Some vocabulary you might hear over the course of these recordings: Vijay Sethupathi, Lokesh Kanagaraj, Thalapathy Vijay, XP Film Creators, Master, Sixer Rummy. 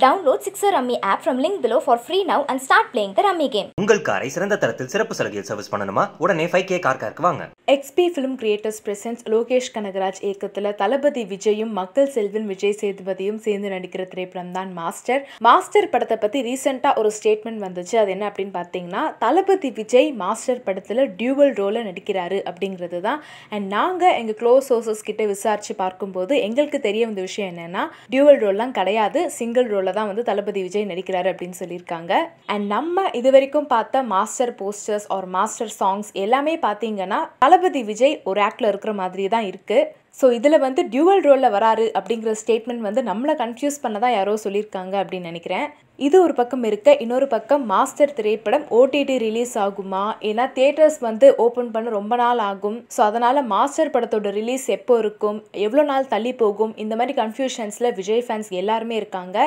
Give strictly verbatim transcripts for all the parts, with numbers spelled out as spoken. Download Sixer Rummy app from link below for free now and start playing the Rummy game. Ungal karai sirandha tharathil sirappu salugiyil service pannanuma udane five K car karku vaanga. X P Film Creators presents Lokesh Kanagaraj ekathila Thalapathy Vijayum Makkal Selvin Vijay Sethupathiyum சேர்ந்து நடிக்கிற திரைப்படம் தான் master. Master படத்தை பத்தி ரீசன்ட்டா ஒரு statement வந்துச்சு. அது என்ன அப்படினு பாத்தீங்கன்னா தலபதி விஜய் மாஸ்டர் படத்துல டியூவல் ரோல நடிக்கிறாரு அப்படிங்கறதுதான். அண்ட் நாங்க எங்க க்ளோஸ் சோர்சஸ் கிட்ட விசாரிச்சு பார்க்கும்போது எங்களுக்கு தெரிய வந்த விஷயம் என்னன்னா டியூவல் ரோல்லாம் கிடையாது, சிங்கிள் ரோல் தான் வந்து தலபதி விஜய் நடிக்கிறாரு அப்படினு சொல்லிருக்காங்க. அண்ட் நம்ம இதுவரைக்கும் பார்த்த Master posters or Master songs எல்லாமே பாத்தீங்கன்னா தலபதி விஜய் ஒரு ஆக்ட்ல இருக்கிற மாதிரியே தான் இருக்கு. So idhula vandu dual role la vararu abdingra statement vandu nammala confuse pannada yaro sollirukanga appdi nenikiren. Idu oru pakkam irukka inoru pakkam master thiraipadam O T T release aguma ena theaters vandu open panna romba naal agum, so adanal master padathoda release eppo irukum, evlo naal thalli pogum, indha mari confusions la vijay fans ellarume irukanga.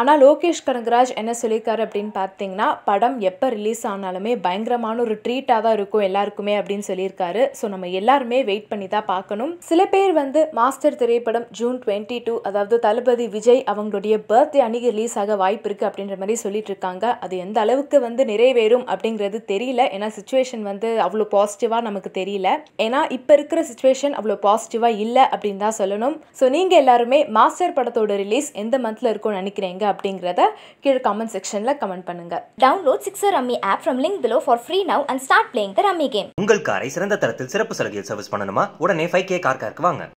ஆனால் லோகேஷ் கனகராஜ் என்ன சொல்லியிருக்காரு அப்படின்னு பார்த்தீங்கன்னா படம் எப்போ release ஆனாலுமே பயங்கரமான ஒரு ட்ரீட்டாக தான் இருக்கும் எல்லாருக்குமே அப்படின்னு சொல்லியிருக்காரு. ஸோ நம்ம எல்லாருமே வெயிட் பண்ணி தான் பார்க்கணும். சில பேர் வந்து மாஸ்டர் திரைப்படம் ஜூன் டுவெண்ட்டி டூ அதாவது தளபதி விஜய் அவங்களுடைய பர்த்டே அன்னைக்கு ரிலீஸ் ஆக வாய்ப்பு இருக்குது அப்படின்ற மாதிரி சொல்லிட்டு இருக்காங்க. அது எந்த அளவுக்கு வந்து நிறைவேறும் அப்படிங்கிறது தெரியல. ஏன்னா சுச்சுவேஷன் வந்து அவ்வளோ பாசிட்டிவாக நமக்கு தெரியல. ஏன்னா இப்போ இருக்கிற சுச்சுவேஷன் அவ்வளோ பாசிட்டிவாக இல்லை அப்படின்னு தான் சொல்லணும். ஸோ நீங்கள் எல்லாருமே மாஸ்டர் படத்தோட ரிலீஸ் எந்த மந்த்தில் இருக்கும்னு நினைக்கிறீங்க அப்படிங்கறத கீழ கமெண்ட் செக்ஷன்ல கமெண்ட் பண்ணுங்க. Download Sixer Rummy app from link below for free now and start playing the Rummy game. உங்கள் காரை சிறந்த தரத்தில் சிறப்பு சலுகையில் சர்வீஸ் பண்ணனுமா? உடனே five K கார் கார்க்கு வாங்க.